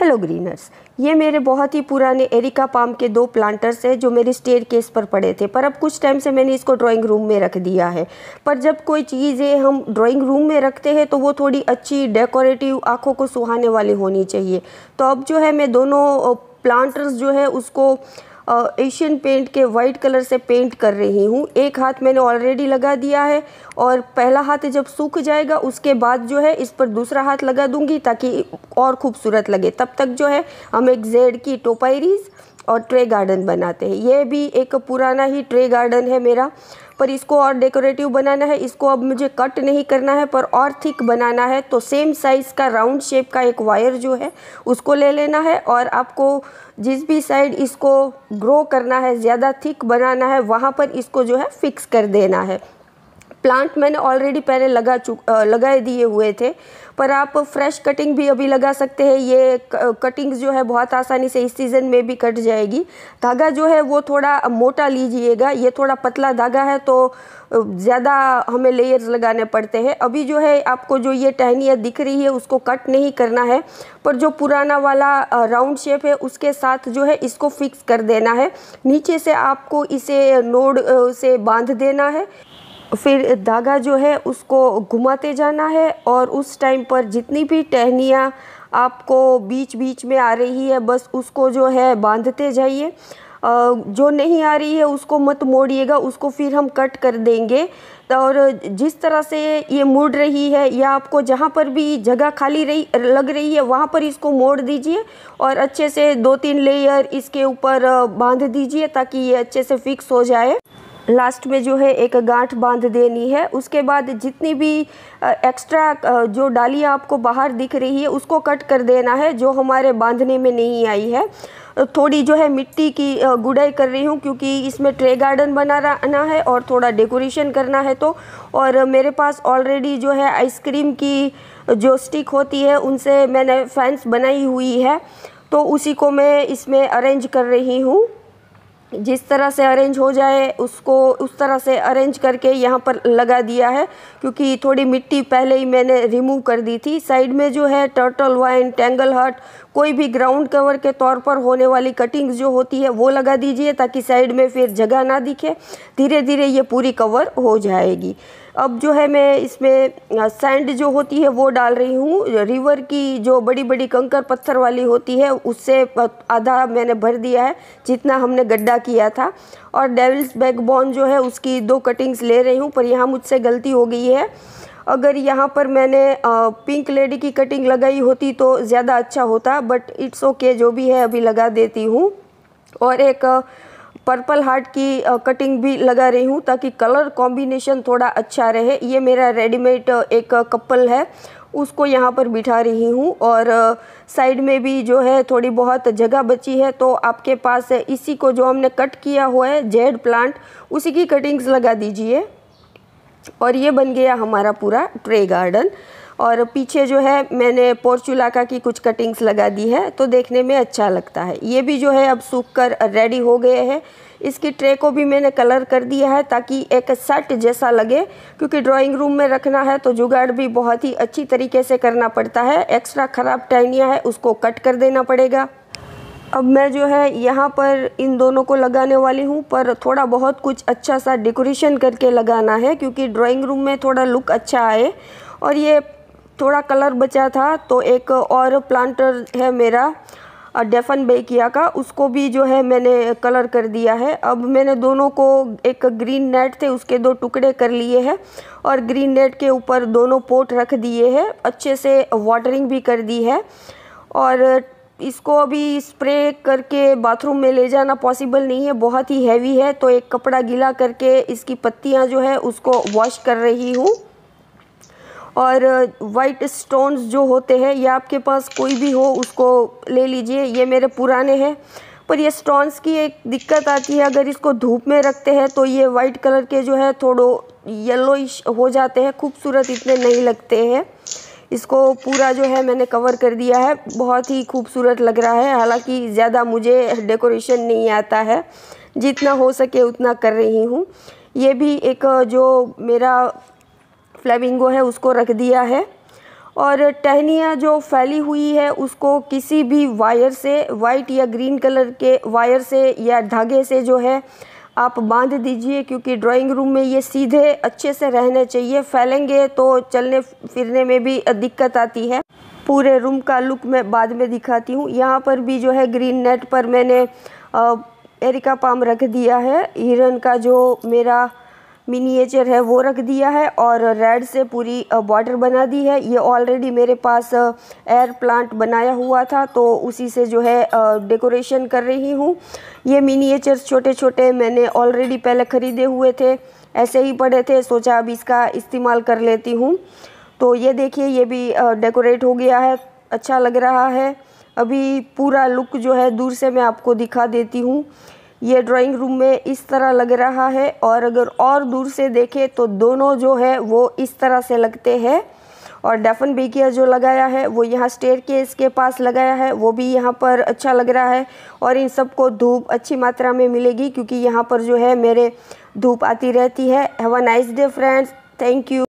Hello greeners, ये मेरे बहुत ही पुराने एरिका पाम के दो प्लांटर्स हैं जो मेरे स्टेयरकेस पर पड़े थे, पर अब कुछ टाइम से मैंने इसको ड्राइंग रूम में रख दिया है। पर जब कोई चीज़ें हम ड्राइंग रूम में रखते हैं तो वो थोड़ी अच्छी डेकोरेटिव, आँखों को सुहाने वाली होनी चाहिए। तो अब जो है मैं दोनों प्लांटर्स जो है उसको एशियन पेंट के वाइट कलर से पेंट कर रही हूँ। एक हाथ मैंने ऑलरेडी लगा दिया है और पहला हाथ जब सूख जाएगा उसके बाद जो है इस पर दूसरा हाथ लगा दूंगी ताकि और खूबसूरत लगे। तब तक जो है हम एक जेड की टोपायरीज और ट्रे गार्डन बनाते हैं। ये भी एक पुराना ही ट्रे गार्डन है मेरा, पर इसको और डेकोरेटिव बनाना है। इसको अब मुझे कट नहीं करना है पर और थिक बनाना है, तो सेम साइज़ का राउंड शेप का एक वायर जो है उसको ले लेना है और आपको जिस भी साइड इसको ग्रो करना है, ज़्यादा थिक बनाना है, वहाँ पर इसको जो है फिक्स कर देना है। प्लांट मैंने ऑलरेडी पहले लगाए दिए हुए थे, पर आप फ्रेश कटिंग भी अभी लगा सकते हैं। ये कटिंग्स जो है बहुत आसानी से इस सीज़न में भी कट जाएगी। धागा जो है वो थोड़ा मोटा लीजिएगा, ये थोड़ा पतला धागा है तो ज़्यादा हमें लेयर्स लगाने पड़ते हैं। अभी जो है आपको जो ये टहनियाँ दिख रही है उसको कट नहीं करना है, पर जो पुराना वाला राउंड शेप है उसके साथ जो है इसको फिक्स कर देना है। नीचे से आपको इसे नोड से बांध देना है, फिर धागा जो है उसको घुमाते जाना है और उस टाइम पर जितनी भी टहनियाँ आपको बीच बीच में आ रही है बस उसको जो है बांधते जाइए। जो नहीं आ रही है उसको मत मोड़िएगा, उसको फिर हम कट कर देंगे। और जिस तरह से ये मुड़ रही है या आपको जहाँ पर भी जगह खाली लग रही है वहाँ पर इसको मोड़ दीजिए और अच्छे से 2-3 लेयर इसके ऊपर बांध दीजिए ताकि ये अच्छे से फिक्स हो जाए। लास्ट में जो है एक गांठ बांध देनी है। उसके बाद जितनी भी एक्स्ट्रा जो डालियाँ आपको बाहर दिख रही है उसको कट कर देना है, जो हमारे बांधने में नहीं आई है। थोड़ी जो है मिट्टी की गुड़ाई कर रही हूँ क्योंकि इसमें ट्रे गार्डन बनाना है और थोड़ा डेकोरेशन करना है। तो और मेरे पास ऑलरेडी जो है आइसक्रीम की जो स्टिक होती है उनसे मैंने फैंस बनाई हुई है, तो उसी को मैं इसमें अरेंज कर रही हूँ। जिस तरह से अरेंज हो जाए उसको उस तरह से अरेंज करके यहाँ पर लगा दिया है क्योंकि थोड़ी मिट्टी पहले ही मैंने रिमूव कर दी थी। साइड में जो है टर्टल वाइन, टैंगलहार्ट, कोई भी ग्राउंड कवर के तौर पर होने वाली कटिंग्स जो होती है वो लगा दीजिए ताकि साइड में फिर जगह ना दिखे। धीरे धीरे ये पूरी कवर हो जाएगी। अब जो है मैं इसमें सैंड जो होती है वो डाल रही हूँ। रिवर की जो बड़ी बड़ी कंकर पत्थर वाली होती है उससे आधा मैंने भर दिया है जितना हमने गड्ढा किया था। और डेविल्स बैकबोन जो है उसकी 2 कटिंग्स ले रही हूँ, पर यहाँ मुझसे गलती हो गई है। अगर यहाँ पर मैंने पिंक लेडी की कटिंग लगाई होती तो ज़्यादा अच्छा होता, बट इट्स ओके, जो भी है अभी लगा देती हूँ। और एक पर्पल हार्ट की कटिंग भी लगा रही हूँ ताकि कलर कॉम्बिनेशन थोड़ा अच्छा रहे। ये मेरा रेडीमेड एक कपल है, उसको यहाँ पर बिठा रही हूँ। और साइड में भी जो है थोड़ी बहुत जगह बची है तो आपके पास इसी को जो हमने कट किया हुआ है जेड प्लांट, उसी की कटिंग्स लगा दीजिए। और ये बन गया हमारा पूरा ट्रे गार्डन। और पीछे जो है मैंने पोर्चुलाका की कुछ कटिंग्स लगा दी है तो देखने में अच्छा लगता है। ये भी जो है अब सूख कर रेडी हो गए हैं। इसकी ट्रे को भी मैंने कलर कर दिया है ताकि एक सेट जैसा लगे, क्योंकि ड्राइंग रूम में रखना है तो जुगाड़ भी बहुत ही अच्छी तरीके से करना पड़ता है। एक्स्ट्रा ख़राब टहनियाँ है उसको कट कर देना पड़ेगा। अब मैं जो है यहाँ पर इन दोनों को लगाने वाली हूँ, पर थोड़ा बहुत कुछ अच्छा सा डेकोरेशन करके लगाना है क्योंकि ड्राइंग रूम में थोड़ा लुक अच्छा आए। और ये थोड़ा कलर बचा था तो एक और प्लांटर है मेरा डेफनबेकिया का, उसको भी जो है मैंने कलर कर दिया है। अब मैंने दोनों को एक ग्रीन नेट थे उसके 2 टुकड़े कर लिए हैं और ग्रीन नेट के ऊपर दोनों पोट रख दिए हैं। अच्छे से वाटरिंग भी कर दी है और इसको अभी स्प्रे करके बाथरूम में ले जाना पॉसिबल नहीं है, बहुत ही हैवी है, तो एक कपड़ा गीला करके इसकी पत्तियाँ जो है उसको वॉश कर रही हूँ। और वाइट स्टोन्स जो होते हैं या आपके पास कोई भी हो उसको ले लीजिए। ये मेरे पुराने हैं, पर ये स्टोन्स की एक दिक्कत आती है, अगर इसको धूप में रखते हैं तो ये वाइट कलर के जो है थोड़ो येलोइश हो जाते हैं, खूबसूरत इतने नहीं लगते हैं। इसको पूरा जो है मैंने कवर कर दिया है, बहुत ही खूबसूरत लग रहा है। हालांकि ज़्यादा मुझे डेकोरेशन नहीं आता है, जितना हो सके उतना कर रही हूँ। ये भी एक जो मेरा फ्लेमिंगो है उसको रख दिया है। और टहनियाँ जो फैली हुई है उसको किसी भी वायर से, वाइट या ग्रीन कलर के वायर से या धागे से जो है आप बांध दीजिए, क्योंकि ड्राइंग रूम में ये सीधे अच्छे से रहने चाहिए, फैलेंगे तो चलने फिरने में भी दिक्कत आती है। पूरे रूम का लुक मैं बाद में दिखाती हूँ। यहाँ पर भी जो है ग्रीन नेट पर मैंने एरिका पाम रख दिया है, हिरन का जो मेरा मिनिएचर है वो रख दिया है और रेड से पूरी बॉर्डर बना दी है। ये ऑलरेडी मेरे पास एयर प्लांट बनाया हुआ था तो उसी से जो है डेकोरेशन कर रही हूँ। ये मिनिएचर छोटे छोटे मैंने ऑलरेडी पहले ख़रीदे हुए थे, ऐसे ही पड़े थे, सोचा अब इसका इस्तेमाल कर लेती हूँ। तो ये देखिए ये भी डेकोरेट हो गया है, अच्छा लग रहा है। अभी पूरा लुक जो है दूर से मैं आपको दिखा देती हूँ। ये ड्राइंग रूम में इस तरह लग रहा है और अगर और दूर से देखें तो दोनों जो है वो इस तरह से लगते हैं। और डेफनबेकिया जो लगाया है वो यहाँ स्टेयरकेस के पास लगाया है, वो भी यहाँ पर अच्छा लग रहा है। और इन सबको धूप अच्छी मात्रा में मिलेगी क्योंकि यहाँ पर जो है मेरे धूप आती रहती है। Have a nice day friends, thank you.